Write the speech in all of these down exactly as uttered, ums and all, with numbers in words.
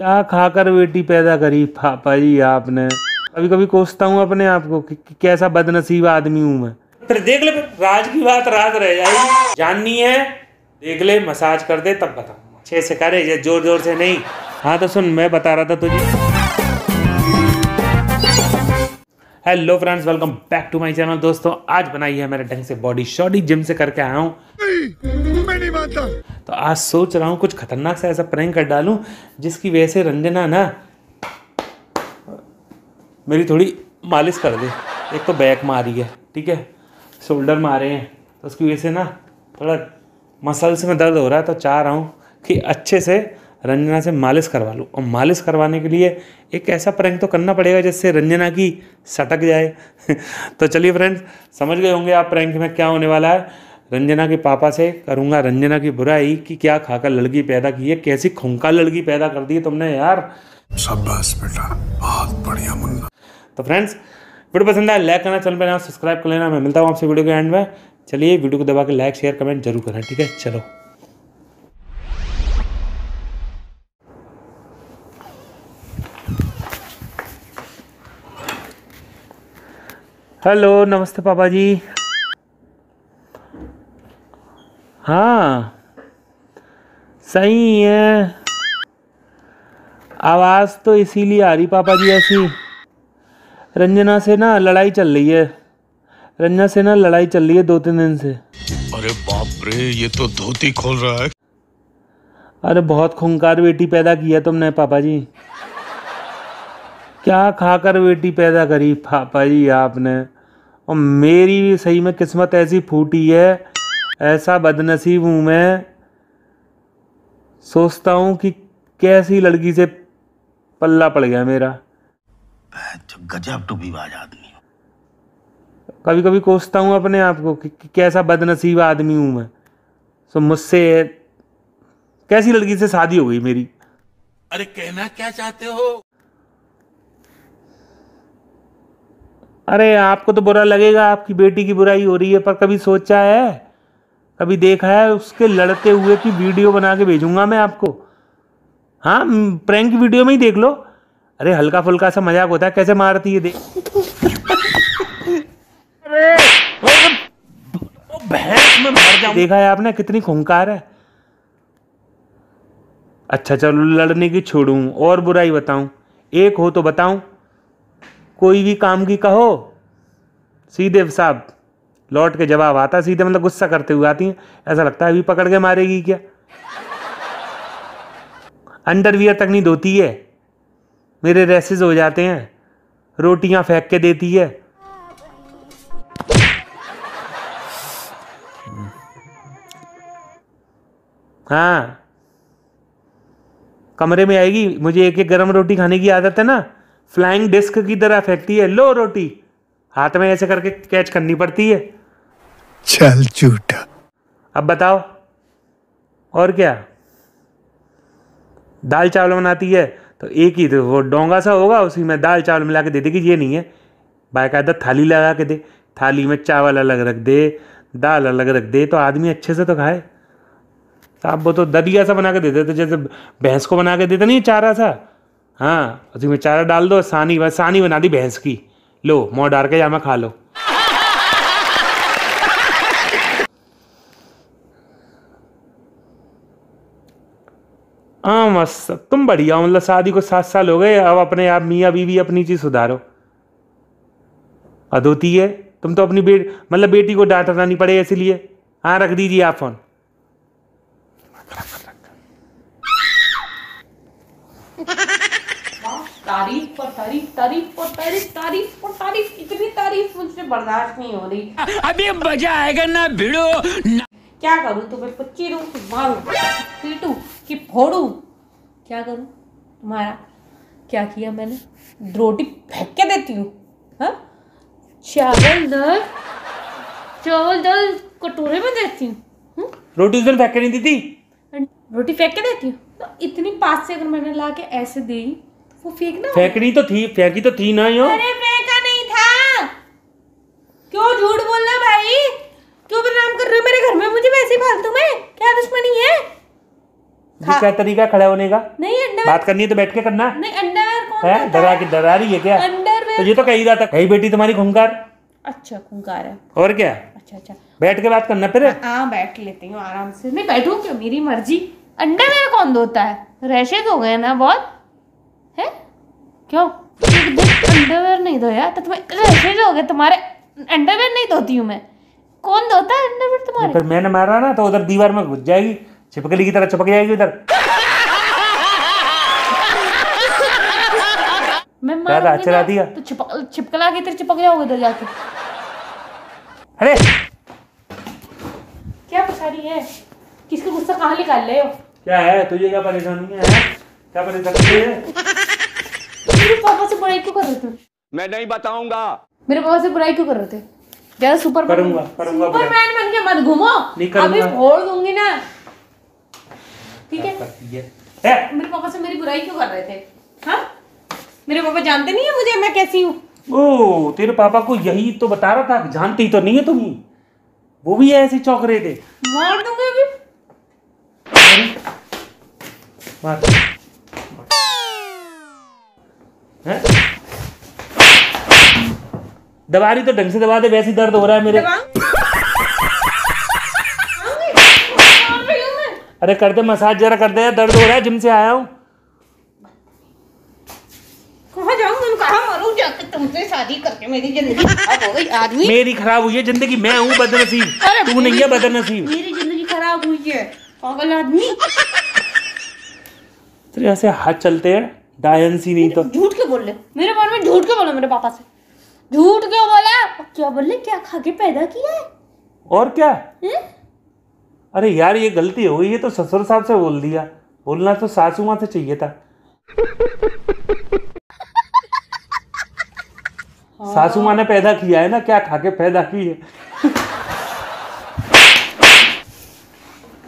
क्या खाकर बेटी पैदा करी पापा जी आपने। कभी कभी कोसता हूँ अपने आप को कि कैसा बदनसीब आदमी हूँ मैं। फिर देख ले, फिर राज की बात राज रह जाएगी। जाननी है देख ले, मसाज कर दे तब बताऊँ। अच्छे से करे, ये जोर जोर से नहीं। हाँ तो सुन, मैं बता रहा था तुझे। Hello friends, welcome back to my channel. दोस्तों आज बनाई है मैंने ढंग से बॉडी शॉडी, जिम से करके आया हूँ। मैं नहीं मानता। तो आज सोच रहा हूँ कुछ खतरनाक सा ऐसा प्रैंक कर डालूं जिसकी वजह से रंजना ना मेरी थोड़ी मालिश कर दे। एक तो बैक मारी है, ठीक है, शोल्डर मारे हैं, तो उसकी वजह से ना थोड़ा मसल्स में दर्द हो रहा है। तो चाह रहा हूँ कि अच्छे से रंजना से मालिश करवा लूँ। और मालिश करवाने के लिए एक ऐसा प्रैंक तो करना पड़ेगा जिससे रंजना की सटक जाए। तो चलिए फ्रेंड्स, समझ गए होंगे आप प्रैंक में क्या होने वाला है। रंजना के पापा से करूँगा रंजना की बुराई कि क्या खाकर लड़की पैदा की है, कैसी खुंका लड़की पैदा कर दी है तुमने यार। शाबाश बेटा, बहुत बढ़िया मुन्ना। तो फ्रेंड्स वीडियो पसंद आए लाइक करना, चैनल पर नया सब्सक्राइब कर लेना। मैं मिलता हूँ आपसे वीडियो के एंड में। चलिए वीडियो को दबा के लाइक शेयर कमेंट जरूर करना, ठीक है। चलो हेलो, नमस्ते पापा जी। हाँ सही है, आवाज़ तो इसीलिए आ रही पापा जी ऐसी। रंजना से ना लड़ाई चल रही है, रंजना से ना लड़ाई चल रही है दो तीन दिन से। अरे बाप रे, ये तो धोती खोल रहा है। अरे बहुत खूंखार बेटी पैदा किया तुमने पापा जी। क्या खाकर बेटी पैदा करी पापा जी आपने। और मेरी भी सही में किस्मत ऐसी फूटी है, ऐसा बदनसीब हूँ मैं। सोचता हूँ कि कैसी लड़की से पल्ला पड़ गया मेरा। गजब टूपीबाज आदमी। कभी कभी कोसता हूँ अपने आप को कि कैसा बदनसीब आदमी हूँ मैं। सो मुझसे कैसी लड़की से शादी हो गई मेरी। अरे कहना क्या चाहते हो। अरे आपको तो बुरा लगेगा, आपकी बेटी की बुराई हो रही है, पर कभी सोचा है, कभी देखा है उसके लड़ते हुए की वीडियो बना के भेजूंगा मैं आपको। हाँ प्रैंक वीडियो में ही देख लो। अरे हल्का फुल्का सा मजाक होता है, कैसे मारती है देख। अरे वो भैंस में मार जाऊं। देखा है आपने कितनी खूंखार है। अच्छा चलो लड़ने की छोड़ूं और बुराई बताऊं। एक हो तो बताऊं, कोई भी काम की कहो सीधे साहब लौट के जवाब आता, सीधे मतलब गुस्सा करते हुए आती है। ऐसा लगता है अभी पकड़ के मारेगी क्या। अंडरवियर तक नहीं धोती है, मेरे रेसेस हो जाते हैं, रोटियां फेंक के देती है। हाँ कमरे में आएगी, मुझे एक एक गरम रोटी खाने की आदत है ना, फ्लाइंग डिस्क की तरह फेंकती है। लो रोटी हाथ में ऐसे करके कैच करनी पड़ती है। चल झूठा। अब बताओ और क्या। दाल चावल बनाती है तो एक ही तो वो डोंगा सा होगा, उसी में दाल चावल मिला के दे देगी। ये नहीं है बाकायदा थाली लगा के दे, थाली में चावल अलग रख दे, दाल अलग रख दे, तो आदमी अच्छे से तो खाए। साहब वो तो दलिया सा बना के देते थे, जैसे भैंस को बना के देते नहीं चारा सा। हाँ उसी में चारा डाल दो, सानी सानी बना दी भैंस की, लो मोह डाल के जामा खा लो। हाँ मस्त, तुम बढ़िया हो। मतलब शादी को सात साल हो गए, अब अपने आप मियाँ बीवी अपनी चीज़ सुधारो। अधोती है तुम तो अपनी बेट मतलब बेटी को डांटना नहीं पड़े इसीलिए। हाँ रख दीजिए आप फोन। तारीफ पर तारीफ, तारीफ पर तारीफ, तारीफ पर तारीफ, इतनी तारीफ मुझसे बर्दाश्त नहीं हो रही। अभी मजा आएगा ना भिड़ो। क्या करूँ तुम्हें, पच्चीस मारू पीटू कि फोड़ू, क्या करूँ तुम्हारा। क्या किया मैंने, रोटी फेंक के देती हूँ। हाँ चावल दल चावल दल कटोरे में देती हूँ। रोटी उसमें फेंक के नहीं देती, रोटी फेंक के देती हूँ। तो इतनी पास से अगर मैंने ला के ऐसे दी तो वो फेंकना, फेंकनी तो थी, फेंकी तो थी ना यो। अरे फेंका नहीं था, क्यों झूठ बोलना भाई, क्यों बदनाम कर रहे हो मेरे घर में मुझे। वैसे फालतू में क्या दुश्मनी है। क्या तरीका खड़ा होने का? नहीं, बात करनी है तो बैठ के करना नहीं, है डरा के डरा रही है क्या? तो ये तो कही जाता कही बेटी तुम्हारी खूंखार। अच्छा खूंखार है और क्या? अच्छा अच्छा बैठ के बात करना फिर। हाँ बैठ लेती हूँ आराम से। नहीं बैठू क्यों, मेरी मर्जी। अंडरवेयर कौन धोता है? रैशेज हो गए ना बहुत, है क्यों? अंडरवेयर नहीं धोया तो तुम्हें रैशेज हो गए तुम्हारे। अंडरवेयर नहीं धोती हूँ मैं, कौन धोता है अंडरवेयर तुम्हारे? फिर मैंने मारा ना तो उधर दीवार में घुस जाएगी, छिपकली की तरह चिपक जाएगी उधर। मैं मारा चला दिया तो छिपक छिपकला की तरह चिपक जाओगे उधर जाके। अरे क्या परेशानी है? किसको गुस्सा कहाँ निकाल रहे हो? क्या है तुझे क्या परेशानी है? क्या परेशानी है? मेरे पापा से बुराई क्यों कर रहे थे? मैं नहीं बताऊंगा। मेरे पापा से बुराई क्यों कर रहे थे? ज्यादा सुपर करूंगा करूंगा सुपरमैन बन के मत घूमो, अभी फोड़ दूंगी ना, ठीक है? मेरे पापा से मेरी बुराई क्यों कर रहे थे? हाँ मेरे पापा जानते नहीं है मुझे, मैं कैसी हूँ? ओ तेरे पापा को यही तो बता रहा था, जानती तो नहीं है तुम। वो भी ऐसे चौंक रहे थे। मार दूंगा अभी। मार हैं? दबा रही तो ढंग से दबा दे, वैसे दर्द हो रहा है मेरे। अरे कर दे मसाज जरा कर दे, दर्द हो रहा है, जिम से आया हूँ। तुमसे शादी करके मेरी जिंदगी खराब हो गई आदमी। मेरी खराब हुई है जिंदगी, मैं हूँ बदनसीब, तू नहीं है बदनसीब। मेरी जिंदगी खराब हुई है पागल आदमी। तेरे ऐसे हाथ चलते हैं डायन सी। नहीं तो झूठ क्यों बोल रहे मेरे बारे में? झूठ क्यों बोला मेरे पापा से? झूठ क्यों बोला? क्या बोल रहे? क्या खा के पैदा किया है? और क्या है? अरे यार ये गलती हो गई है तो ससुर साहब से बोल दिया, बोलना तो सासू माँ से चाहिए था। सासू माँ ने पैदा किया है ना, क्या खा के पैदा की है?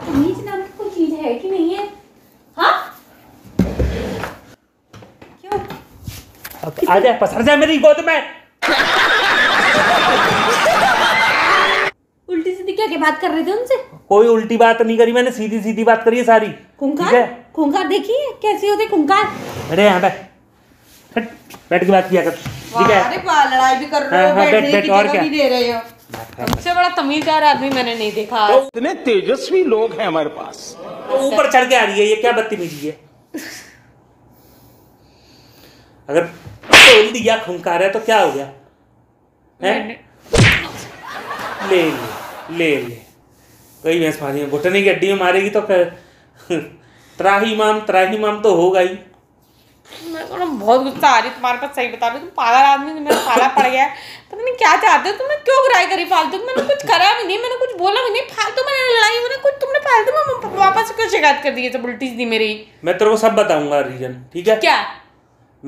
तमीज नाम की कोई चीज है कि नहीं है? हाँ? क्यों? आ जा, पसर जा मेरी गोद में। उल्टी सीधी क्या क्या बात कर रहे थे उनसे? कोई उल्टी बात नहीं करी मैंने, सीधी सीधी बात करी है सारी। खूंखार खूंखार देखिए कैसी होती खूंखार। अरे यहाँ पे बैठ के बात किया कर, लड़ाई भी कर रहे हो, बैठने की जगह भी दे रहे हो। सबसे बड़ा तमीजदार आदमी मैंने नहीं देखा। तो इतने तेजस्वी लोग हैं हमारे पास, ऊपर चढ़ के आ रही है ये, क्या बदतमीजी है? अगर बोल दिया खूंखार है तो क्या हो गया है? ले ले ले कोई भैंस पानी में घुटने की हड्डी में मारेगी तो त्राही माम त्राही माम तो होगा ही। बहुत गुस्सा आ रही है तुम्हारे पास, सही बता रही हूँ। तुम पागल आदमी, मेरा पाला पड़ गया है। तो मैंने क्या चाहते हो? तुमने क्यों बुराई करी फालतू? मैंने कुछ करा भी नहीं, मैंने कुछ बोला भी नहीं, फालतू मैंने लड़ाई मैंने कुछ, तुमने फालतू में पापा से क्यों शिकायत कर दी है? सब उल्टी दी मेरी। मैं तेरे को सब बताऊंगा रीजन, ठीक है? क्या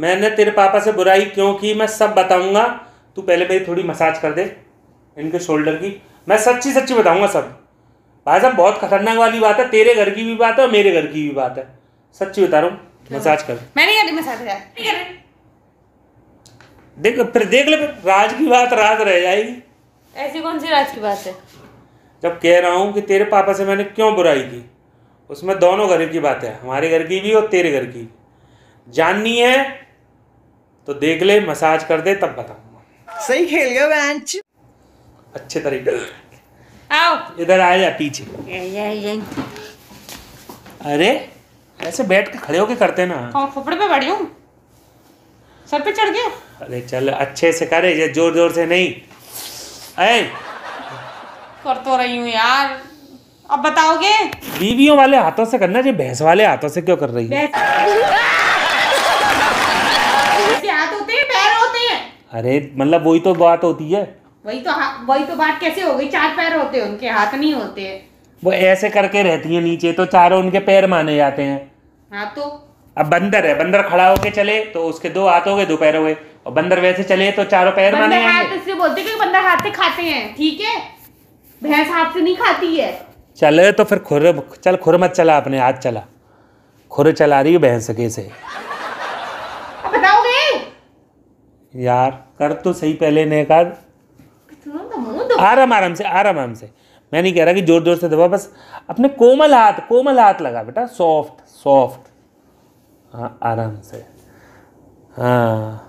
मैंने तेरे पापा से बुराई क्यों की मैं सब बताऊंगा। तू पहले मेरी थोड़ी मसाज कर दे इनके शोल्डर की, मैं सच्ची सच्ची बताऊंगा सब। भाई साहब बहुत खतरनाक वाली बात है, तेरे घर की भी बात है और मेरे घर की भी बात है, सच्ची बता रहा हूँ। मसाज कर। मैं नहीं कर रही मसाज यार, नहीं कर रही। देख फिर देख ले, फिर राज की बात राज रह जाएगी। ऐसी कौन सी राज की बात है? जब कह रहा हूँ कि तेरे पापा से मैंने क्यों बुराई की, उसमें दोनों घर की बात है, हमारे घर की भी और तेरे घर की। जाननी है तो देख ले, मसाज कर दे तब बताऊंगा। सही खेल गया बैंच, अच्छे तरीके आओ इधर आ जा पीछे। अरे ऐसे बैठ के खड़े होके करते ना। हाँ फुफड़े पे बैठी हूँ, सर पे चढ़ गया। अरे चल अच्छे से करे, ये जोर जोर से नहीं। अरे कर तो रही हूँ यार, अब बताओगे? बीवियों वाले हाथों से करना, ये भैंस वाले हाथों से क्यों कर रही है? हाथ होते हैं, पैर होते हैं। अरे मतलब वही तो बात होती है। वही तो वही तो बात कैसे हो गई? चार पैर होते हैं उनके, हाथ नहीं होते है। वो ऐसे करके रहती है नीचे तो चारों उनके पैर माने जाते हैं। हाँ तो अब बंदर है, बंदर खड़ा होके चले तो उसके दो हाथ हो गए, दो पैर हो गए, और बंदर वैसे चले तो चारों पैर माने जाएंगे। इसलिए बोलते हैं कि बंदर हाथ से खाते हैं, ठीक है? भैंस हाथ से नहीं खाती है। चले तो फिर खुर चल, खुर मत चला, अपने हाथ चला। खुर चला रही है भैंस कैसे? अब बताओगे यार? कर तो सही पहले ने कहा। आराम आराम से आराम आराम से मैं नहीं कह रहा कि जोर जोर से दबा, बस अपने कोमल हाथ कोमल हाथ लगा बेटा, सॉफ्ट सॉफ्ट, हाँ आराम से। हाँ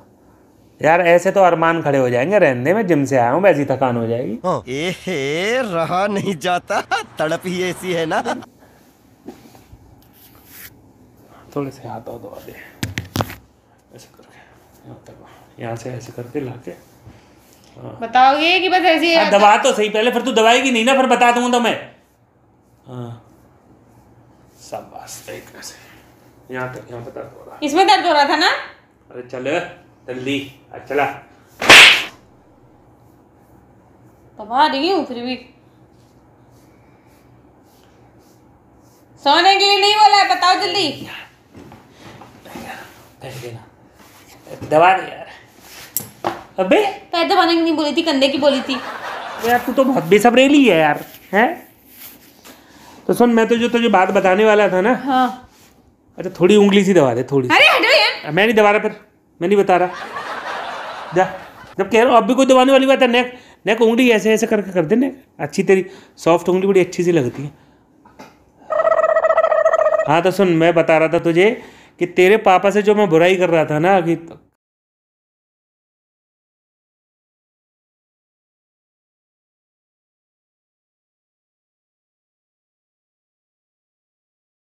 यार ऐसे तो अरमान खड़े हो जाएंगे, रहने में जिम से आया हूँ वैसी थकान हो जाएगी। हाँ। ए हे, रहा नहीं जाता, तड़प ही ऐसी है ना। थोड़े से हाथ और दबा दे ऐसे करके, यहाँ से ऐसे करके ला के बताओगे कि बस ऐसी है। दबा तो सही पहले, फिर तू दबाएगी नहीं ना, फिर बता दूंगा तो मैं। हाँ सब बस एक ऐसे यहाँ तक, यहाँ बता दो रहा, इसमें दर्द हो रहा था ना। अरे चलो जल्दी चला, दबा रही हूँ फिर भी। सोने के लिए नहीं बोला है, बताओ जल्दी। दबा दे यार, अबे पैर दबाने की नहीं बोली थी, कंधे की बोली थी। यार तू तो बहुत बेसब्रेली है यार, हैं? तो सुन, मैं तो जो तुझे तो बात बताने वाला था ना। हाँ। अच्छा थोड़ी उंगली सी दबा दे थोड़ी। अरे हटो यार, मैं नहीं दबा रहा, फिर मैं नहीं बता रहा जा। जब कह रहा हूँ अब भी कोई दबाने वाली बात है। नेक नेक उंगली ऐसे ऐसे करके कर दे नेक, अच्छी तेरी सॉफ्ट उंगली बड़ी अच्छी सी लगती है। हाँ तो सुन, मैं बता रहा था तुझे कि तेरे पापा से जो मैं बुराई कर रहा था ना, कि